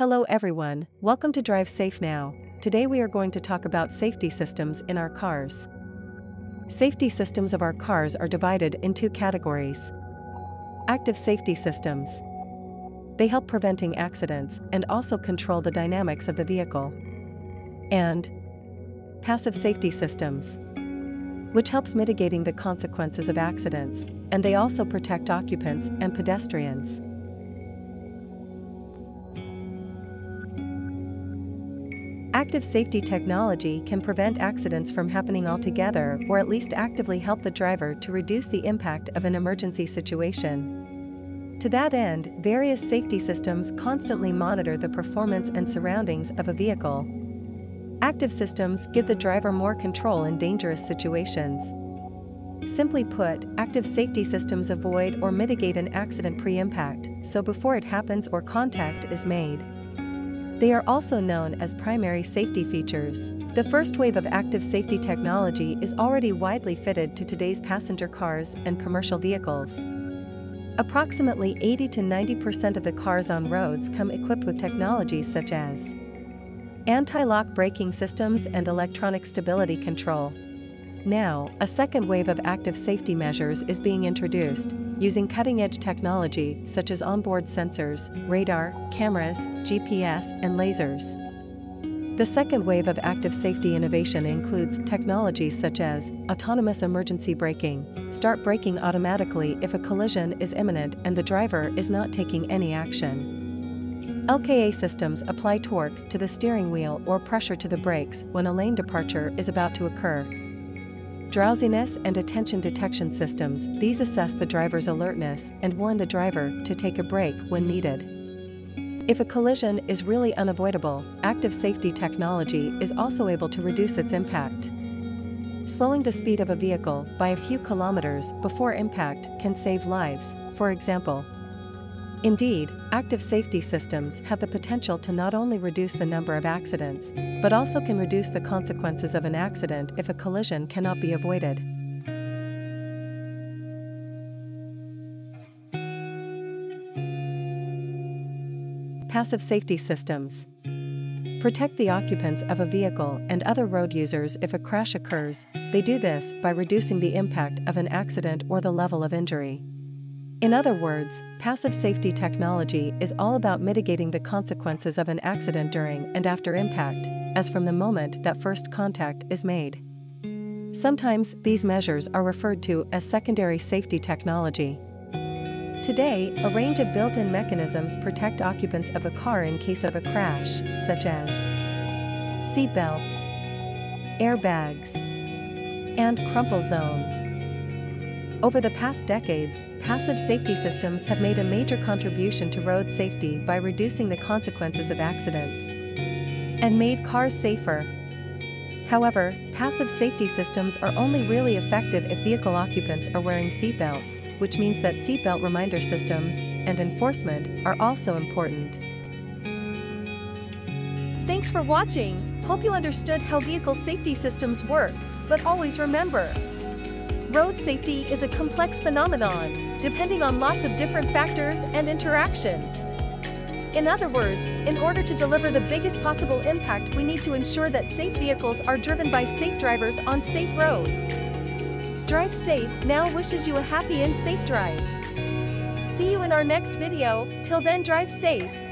Hello everyone, welcome to Drive Safe Now. Today we are going to talk about safety systems in our cars. Safety systems of our cars are divided in two categories. Active safety systems. They help preventing accidents and also control the dynamics of the vehicle. And passive safety systems, which helps mitigating the consequences of accidents, and they also protect occupants and pedestrians. Active safety technology can prevent accidents from happening altogether or at least actively help the driver to reduce the impact of an emergency situation. To that end, various safety systems constantly monitor the performance and surroundings of a vehicle. Active systems give the driver more control in dangerous situations. Simply put, active safety systems avoid or mitigate an accident pre-impact, so before it happens or contact is made. They are also known as primary safety features. The first wave of active safety technology is already widely fitted to today's passenger cars and commercial vehicles. Approximately 80 to 90% of the cars on roads come equipped with technologies such as anti-lock braking systems and electronic stability control. Now, a second wave of active safety measures is being introduced, using cutting-edge technology such as onboard sensors, radar, cameras, GPS, and lasers. The second wave of active safety innovation includes technologies such as autonomous emergency braking, start braking automatically if a collision is imminent and the driver is not taking any action. LKA systems apply torque to the steering wheel or pressure to the brakes when a lane departure is about to occur. Drowsiness and attention detection systems, these assess the driver's alertness and warn the driver to take a break when needed. If a collision is really unavoidable, active safety technology is also able to reduce its impact. Slowing the speed of a vehicle by a few kilometers before impact can save lives, for example. Indeed, active safety systems have the potential to not only reduce the number of accidents, but also can reduce the consequences of an accident if a collision cannot be avoided. Passive safety systems protect the occupants of a vehicle and other road users if a crash occurs. They do this by reducing the impact of an accident or the level of injury. In other words, passive safety technology is all about mitigating the consequences of an accident during and after impact, as from the moment that first contact is made. Sometimes these measures are referred to as secondary safety technology. Today, a range of built-in mechanisms protect occupants of a car in case of a crash, such as seatbelts, airbags, and crumple zones. Over the past decades, passive safety systems have made a major contribution to road safety by reducing the consequences of accidents and made cars safer. However, passive safety systems are only really effective if vehicle occupants are wearing seatbelts, which means that seatbelt reminder systems and enforcement are also important. Thanks for watching. Hope you understood how vehicle safety systems work, but always remember, road safety is a complex phenomenon, depending on lots of different factors and interactions. In other words, in order to deliver the biggest possible impact, we need to ensure that safe vehicles are driven by safe drivers on safe roads. Drive Safe Now wishes you a happy and safe drive. See you in our next video. Till then, drive safe.